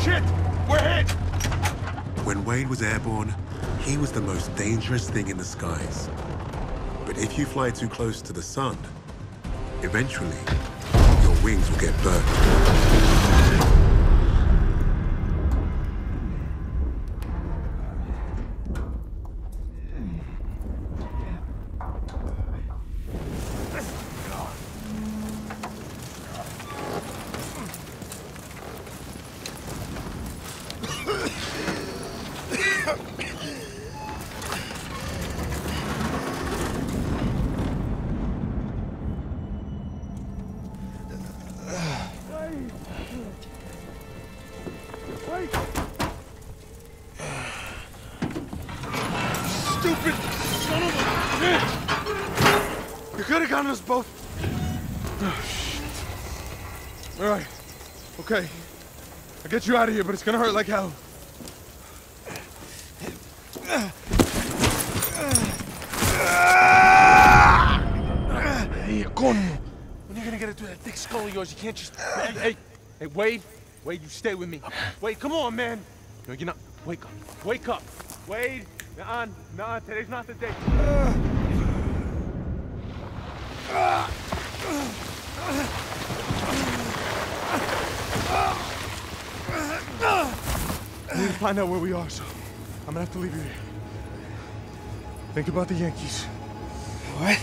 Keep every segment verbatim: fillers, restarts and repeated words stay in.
Shit! We're hit! When Wade was airborne, he was the most dangerous thing in the skies. But if you fly too close to the sun, eventually, your wings will get burnt. Get you out of here, but it's gonna hurt like hell. Hey, coño. When you're gonna get it through that thick skull of yours, you can't just. Hey, hey, hey, Wade, Wade, you stay with me. Wade, come on, man. No, you're not. Wake up, wake up, Wade. Nah, nah, today's not the day. I need to find out where we are, so I'm gonna have to leave you here. Think about the Yankees. What?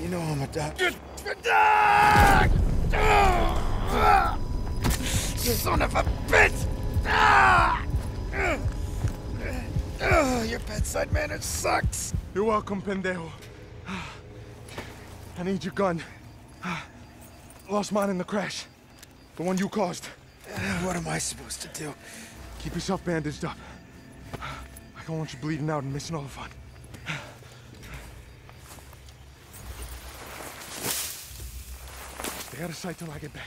You know I'm a doctor. Son of a bitch! Your bedside manner sucks. You're welcome, pendejo. I need your gun. Lost mine in the crash. The one you caused. What am I supposed to do? Keep yourself bandaged up. I don't want you bleeding out and missing all the fun. Stay out of sight till I get back.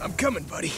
I'm coming, buddy.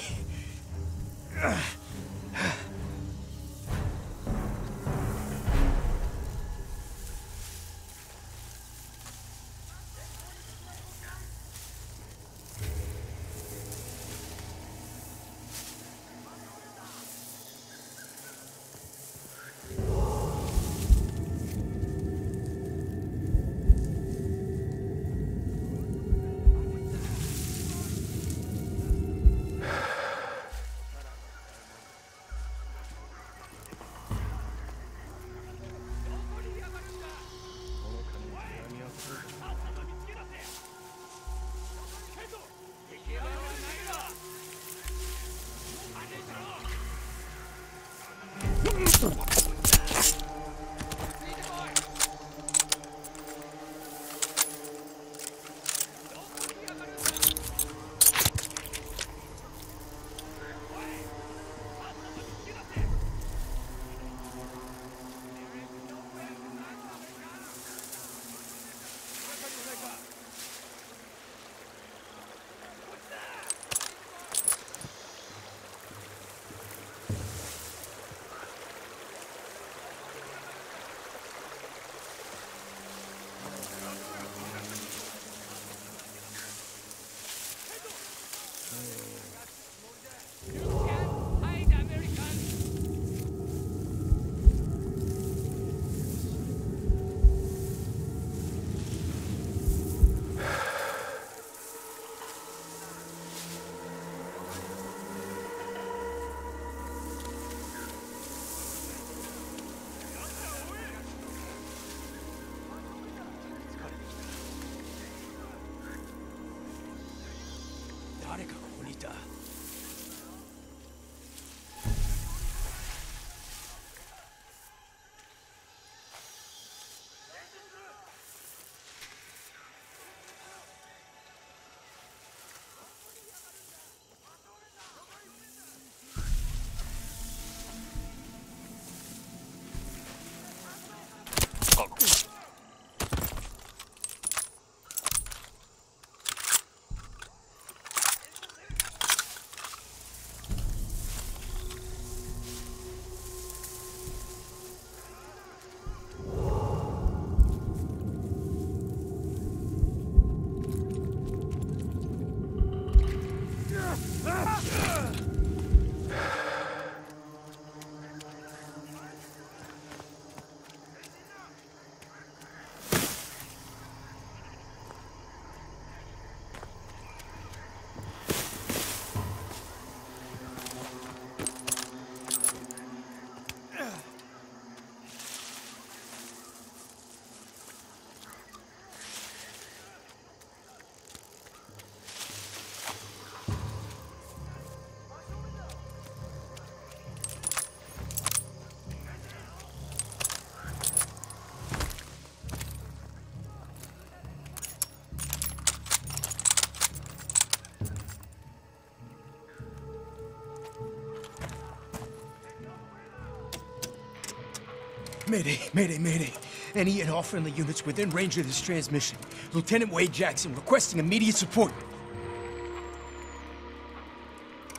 Mayday, mayday, mayday. Any and all friendly units within range of this transmission. Lieutenant Wade Jackson requesting immediate support.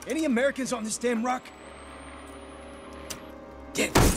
Any Americans on this damn rock? Get it.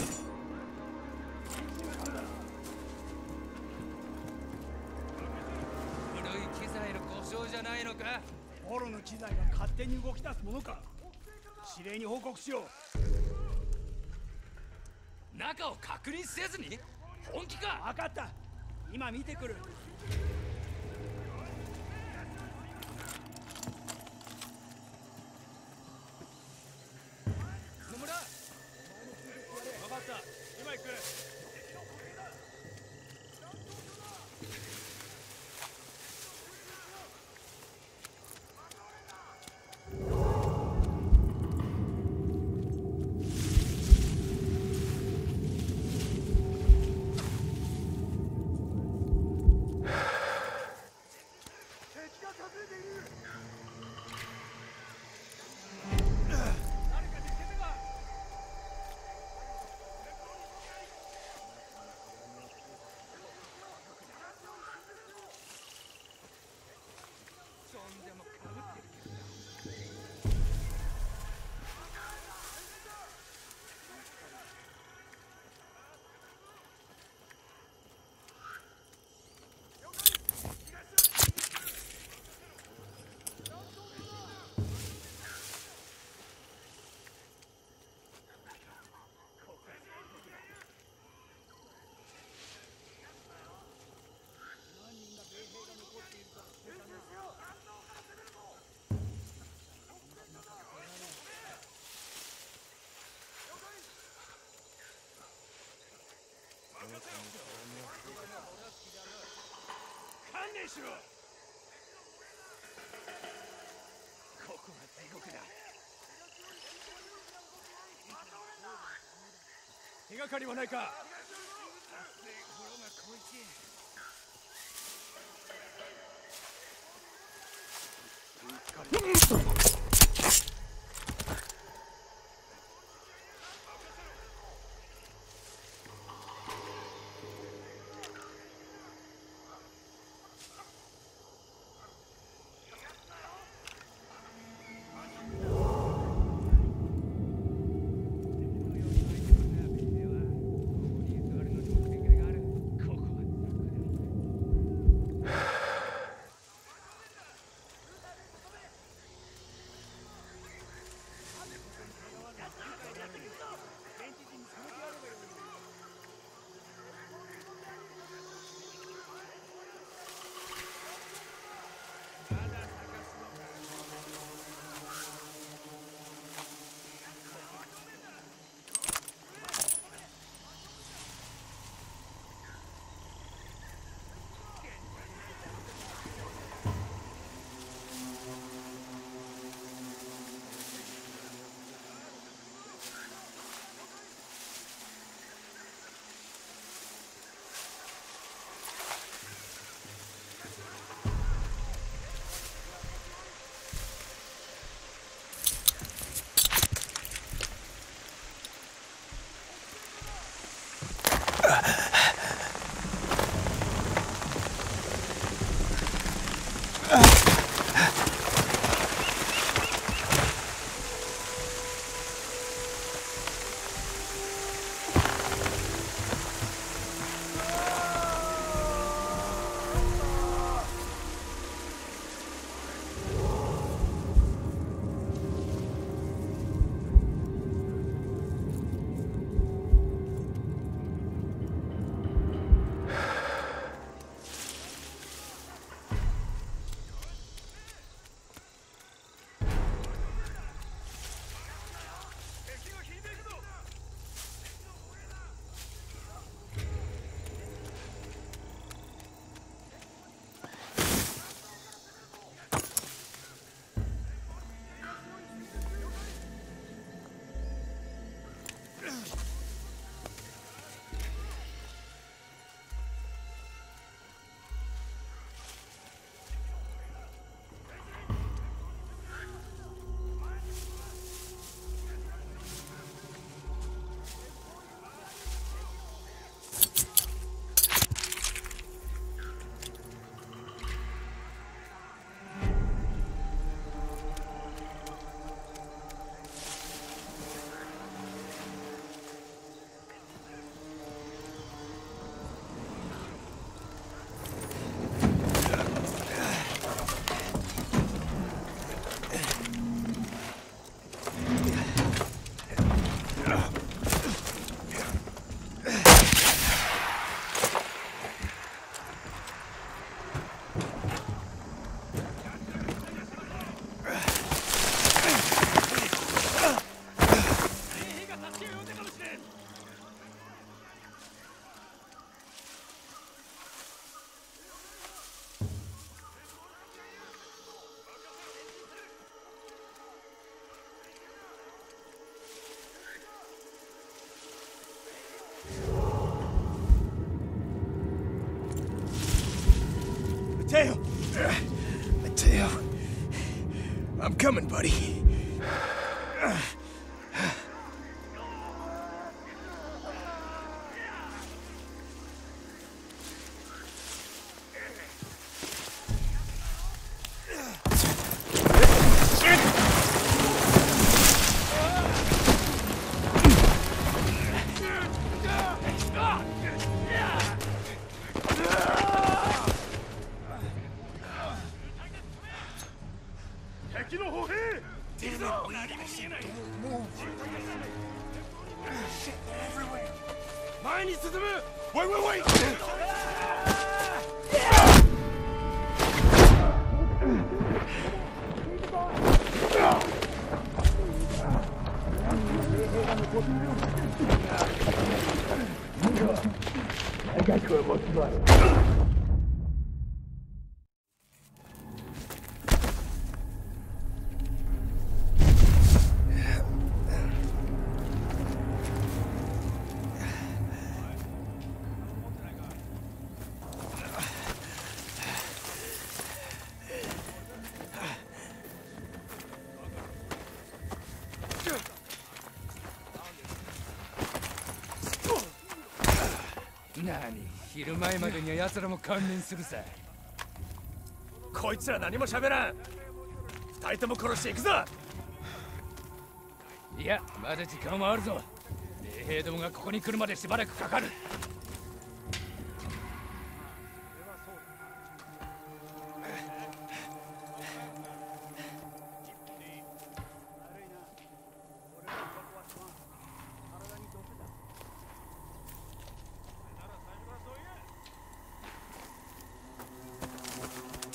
I'm coming, buddy.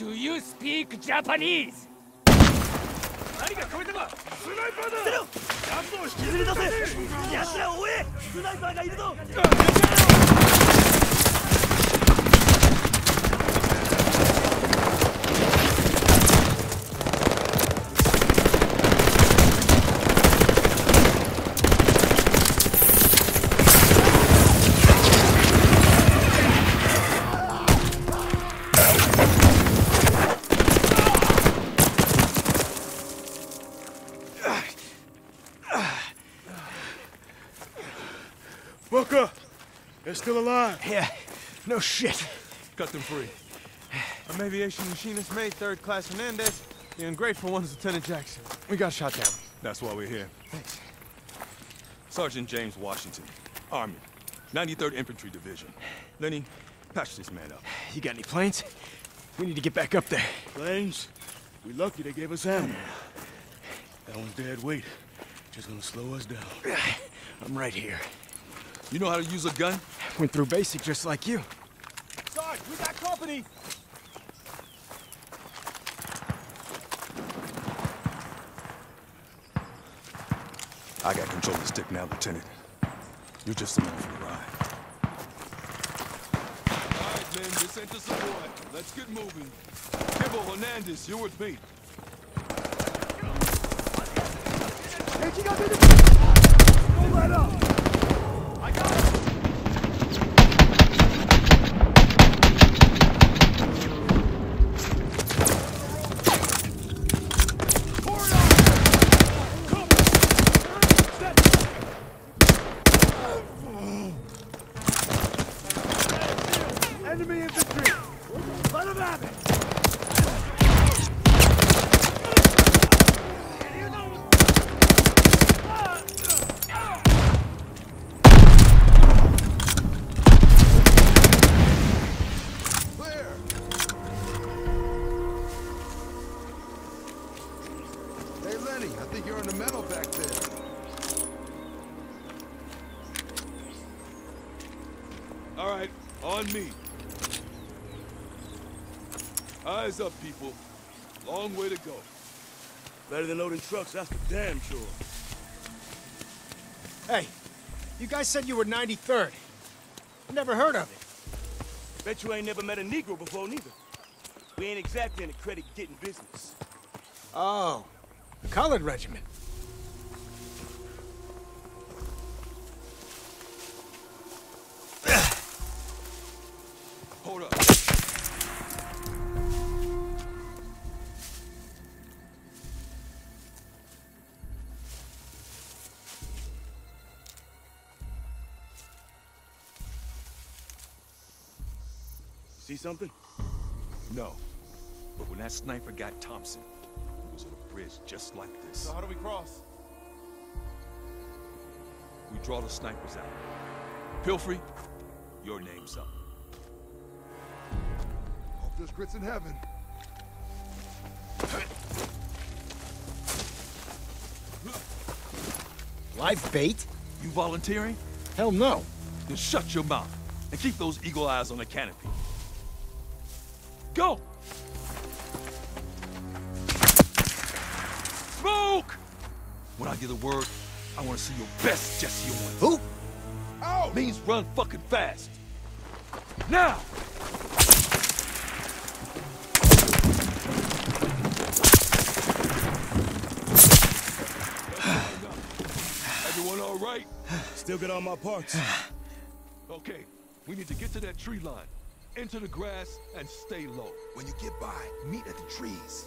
Do you speak Japanese? Still alive? Yeah, no shit. Cut them free. I'm aviation machinist mate, third class Hernandez. The ungrateful one's Lieutenant Jackson. We got shot down. That's why we're here. Thanks. Sergeant James Washington, Army, ninety-third Infantry Division. Lenny, patch this man up. You got any planes? We need to get back up there. Planes? We lucky they gave us ammo. That one's dead weight. Just gonna slow us down. I'm right here. You know how to use a gun? Went through basic just like you. Sarge, we got company! I got control of the stick now, Lieutenant. You're just the man for the ride. All right, men, we sent the support. Let's get moving. Kibbo Hernandez, you're with me. Go right up! I got it! Enemy infantry! Let him have it! Eyes up, people. Long way to go. Better than loading trucks, that's for damn sure. Hey, you guys said you were ninety-third. I never heard of it. Bet you ain't never met a Negro before, neither. We ain't exactly in the credit-getting business. Oh, the colored regiment. Hold up. See something? No. But when that sniper got Thompson, it was on a bridge just like this. So how do we cross? We draw the snipers out. Pelfrey, your name's up. Hope there's grits in heaven. Live bait? You volunteering? Hell no. Then shut your mouth and keep those eagle eyes on the canopy. Go! Smoke! When I give the word, I want to see your best, Jesse Owens. Who? Oh! Means run fucking fast. Now! Everyone all right? Still got all my parts. Okay, we need to get to that tree line. Into the grass and stay low. When you get by, meet at the trees.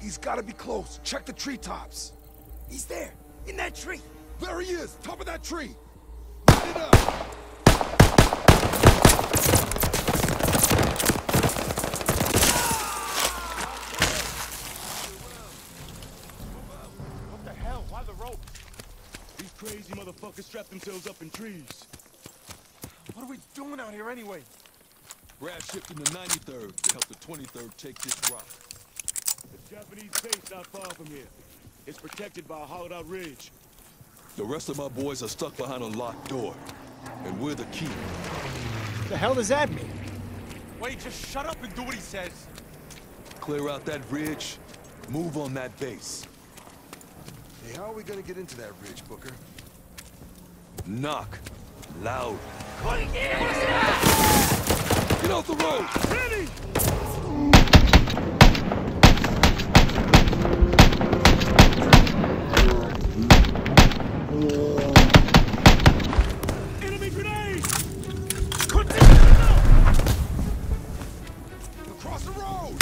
He's gotta be close. Check the treetops. He's there, in that tree. There he is, top of that tree. Light it up. What the hell? Why the rope? These crazy motherfuckers trap themselves up in trees. What are we doing out here anyway? Brad shipped in the ninety-third to help the twenty-third take this rock. The Japanese base not far from here. It's protected by a hollowed-out ridge. The rest of my boys are stuck behind a locked door, and we're the key. The hell does that mean? Wade, just shut up and do what he says. Clear out that ridge, move on that base. Hey, how are we gonna get into that ridge, Booker? Knock. Loud. Get off the road! Lenny! Enemy grenade! Continue! Across the road!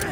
All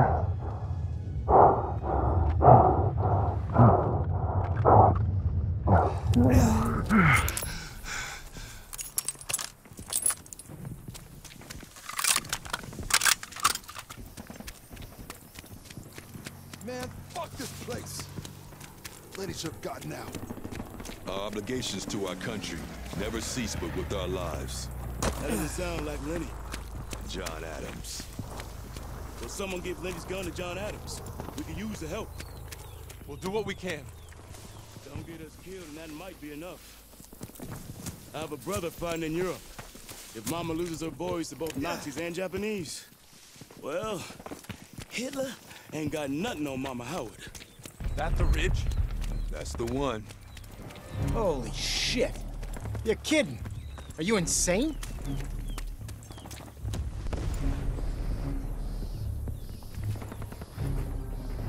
right. Man, fuck this place. Lenny should have gotten out. Our obligations to our country never cease but with our lives. That doesn't sound like Lenny. John Adams. Will someone give Lenny's gun to John Adams? We can use the help. We'll do what we can. Don't get us killed, and that might be enough. I have a brother fighting in Europe. If Mama loses her boys to both Nazis and Japanese, well, Hitler ain't got nothing on Mama Howard. That the ridge? That's the one. Holy shit! You're kidding! Are you insane?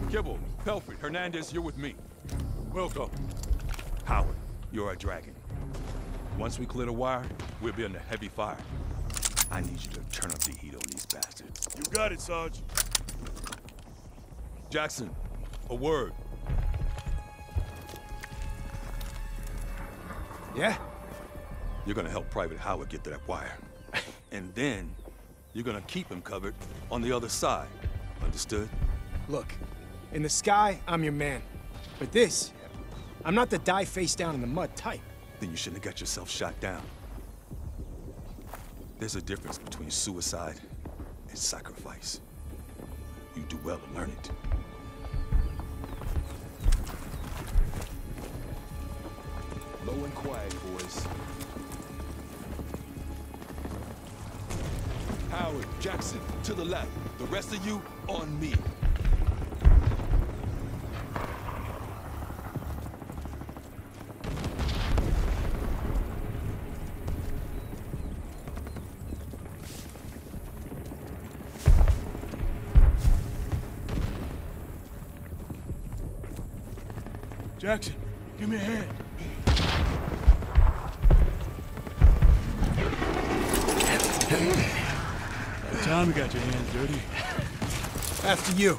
Gibble, Pelfrey, Hernandez, you're with me. Welcome. Howard, you're a dragon. Once we clear the wire, we'll be under heavy fire. I need you to turn up the heat on these bastards. You got it, Sarge. Jackson, a word. Yeah? You're gonna help Private Howard get to that wire. And then, you're gonna keep him covered on the other side. Understood? Look, in the sky, I'm your man. But this, I'm not the die face down in the mud type. Then you shouldn't have got yourself shot down. There's a difference between suicide and sacrifice. You do well to learn it. Low and quiet, boys. Howard, Jackson, to the left. The rest of you, on me. Jackson, give me a hand. That time you got your hands dirty. After you.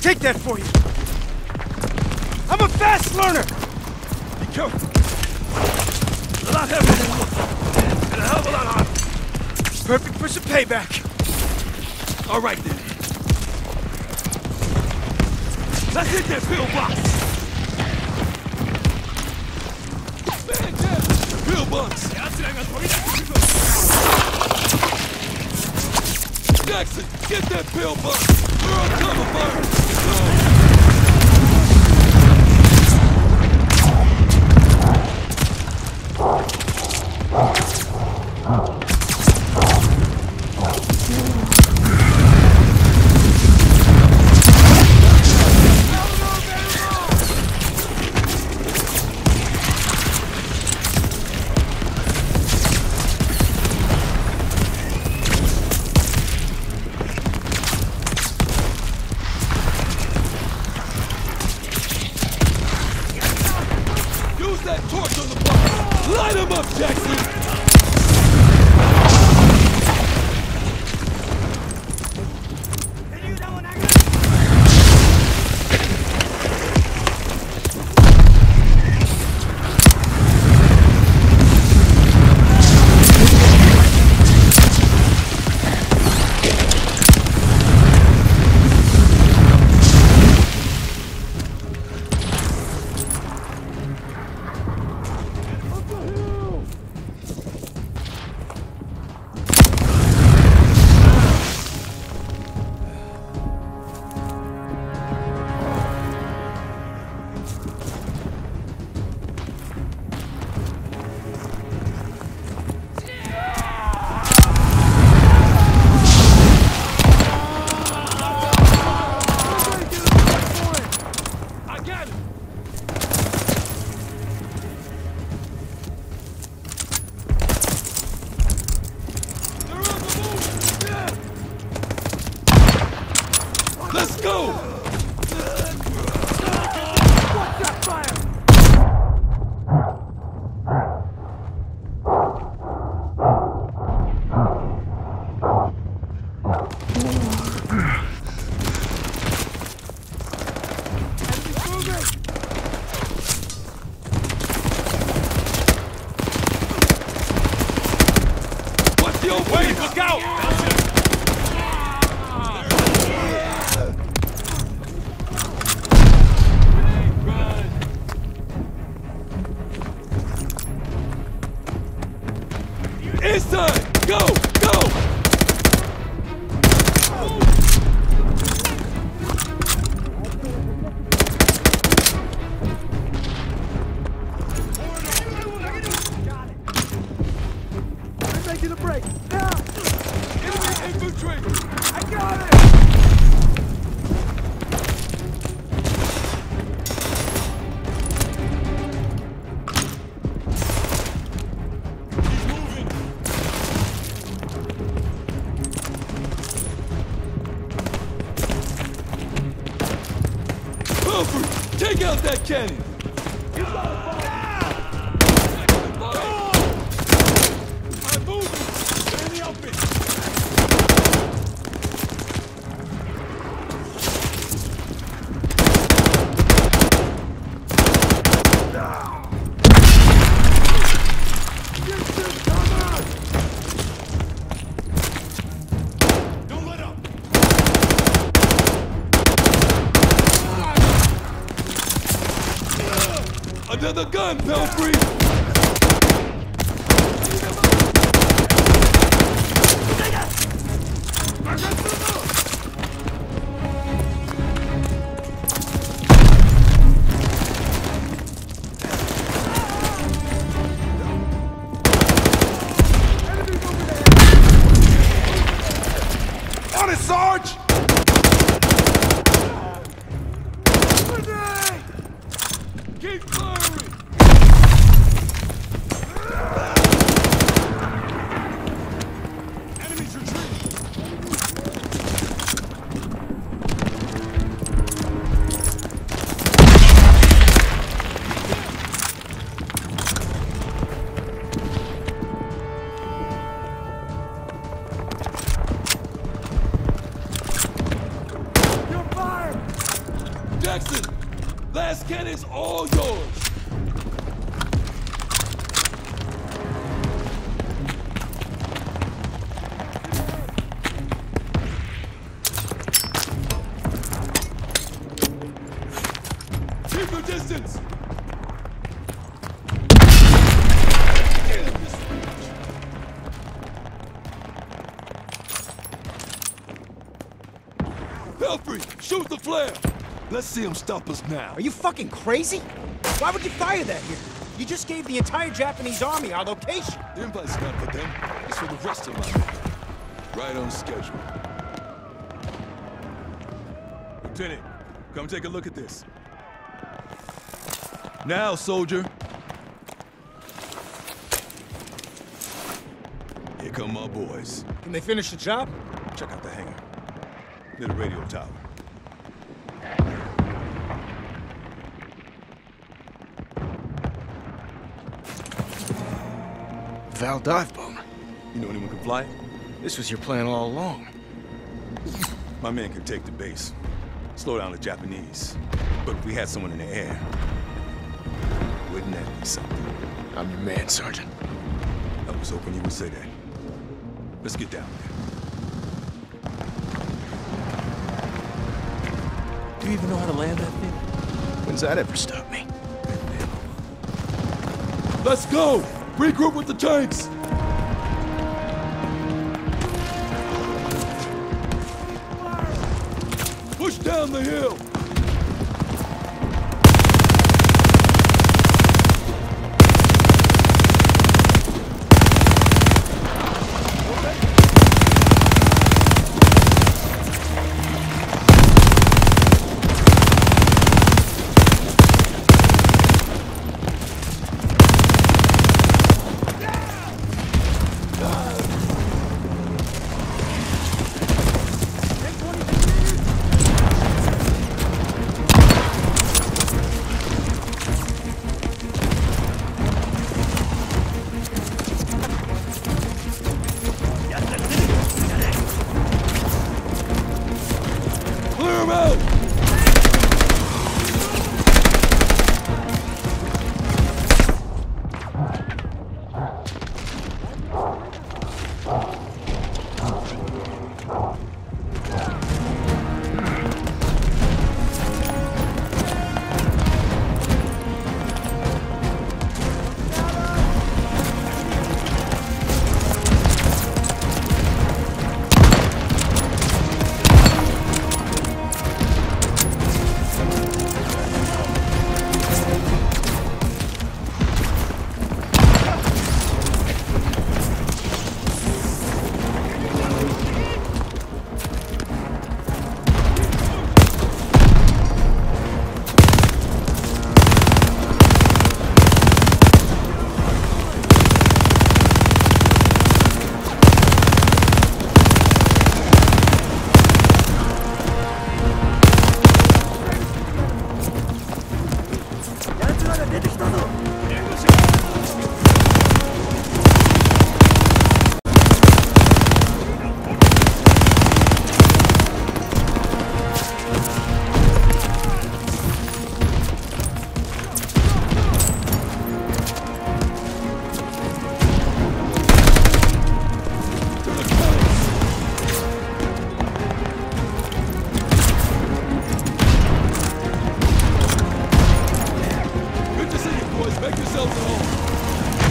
Take that for you. I'm a fast learner. Be careful. A lot heavier than one, and a hell of a lot harder. Perfect for some payback. All right then. Let's hit that pillbox. Man, yeah. Pillbox. Jackson, get that pillbox. We're on cover fire! way! Now! Enemy infantry! I got it! He's moving! Pelfrey, take out that cannon! You got it! Another gun, Pelfrey! On it, Sarge! Keep firing! Enemies retreat! You're fired! Jackson! Last cannon's all yours! Keep your distance! Pelfrey, shoot the flare! Let's see him stop us now. Are you fucking crazy? Why would you fire that here? You just gave the entire Japanese army our location. The invite's not for them. It's for the rest of us. Right on schedule. Lieutenant, come take a look at this. Now, soldier. Here come my boys. Can they finish the job? Check out the hangar. Near the radio tower. Val dive bomber. You know anyone can fly it? This was your plan all along. My man can take the base, slow down the Japanese. But if we had someone in the air, wouldn't that be something? I'm your man, Sergeant. I was hoping you would say that. Let's get down there. Do you even know how to land that thing? When's that ever stopped me? Let's go! Regroup with the tanks! Push down the hill!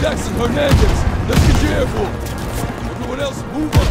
Jackson, Hernandez, let's get your air force. Everyone else, move up.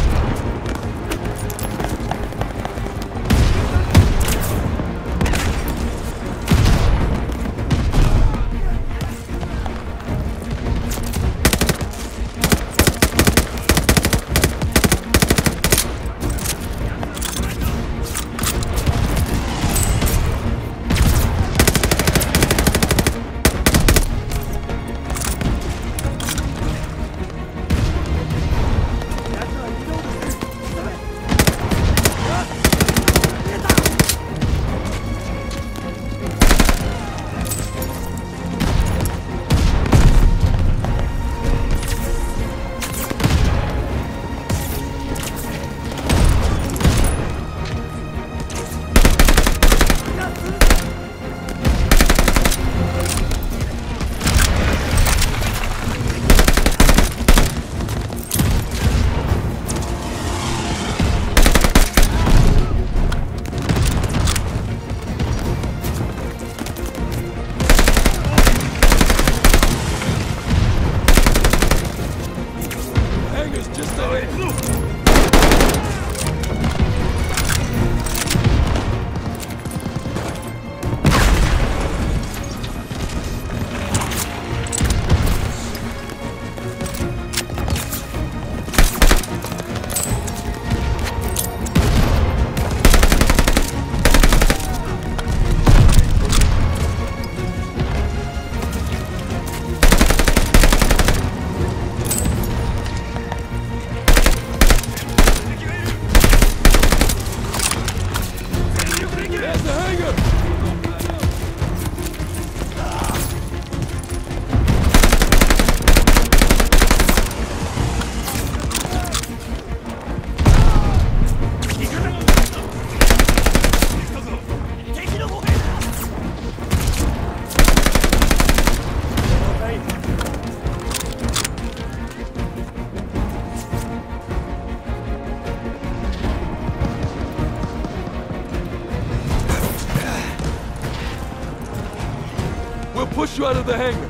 Push you out of the hangar.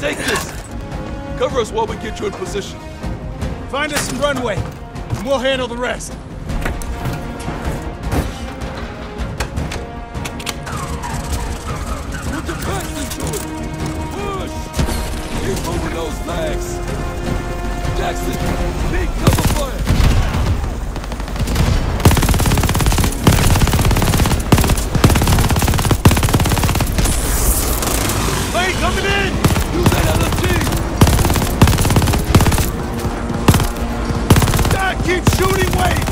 Take this. Cover us while we get you in position. Find us some runway, and we'll handle the rest. Put the back into it. Push. Keep moving those legs. Jackson, big cover fire. Coming in! Use that L M G! God, keep shooting, Wade!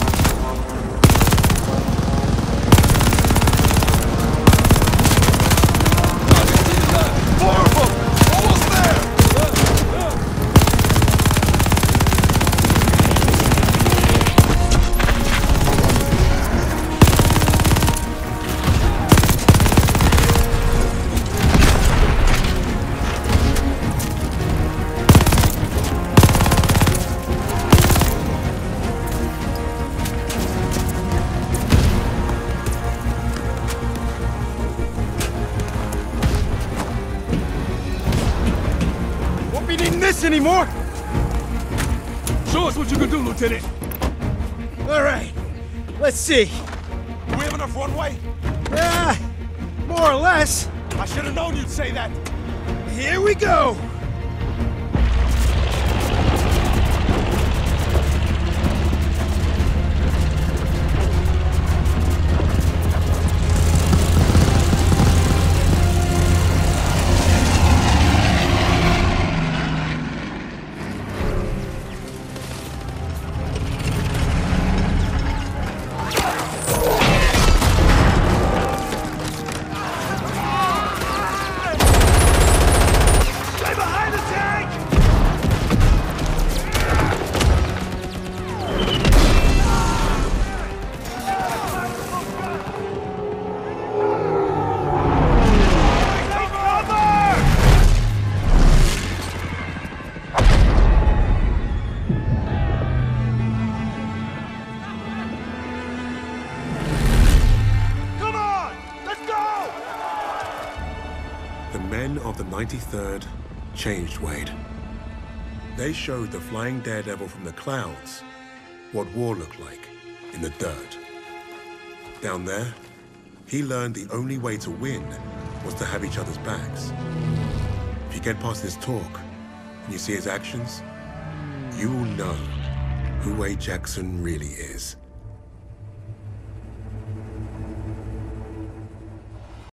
Anymore? Show us what you can do, Lieutenant. All right, let's see. Do we have enough runway? Ah, uh, more or less. I should have known you'd say that. Here we go. of the ninety-third changed Wade. They showed the flying daredevil from the clouds what war looked like in the dirt. Down there, he learned the only way to win was to have each other's backs. If you get past his talk and you see his actions, you will know who Wade Jackson really is.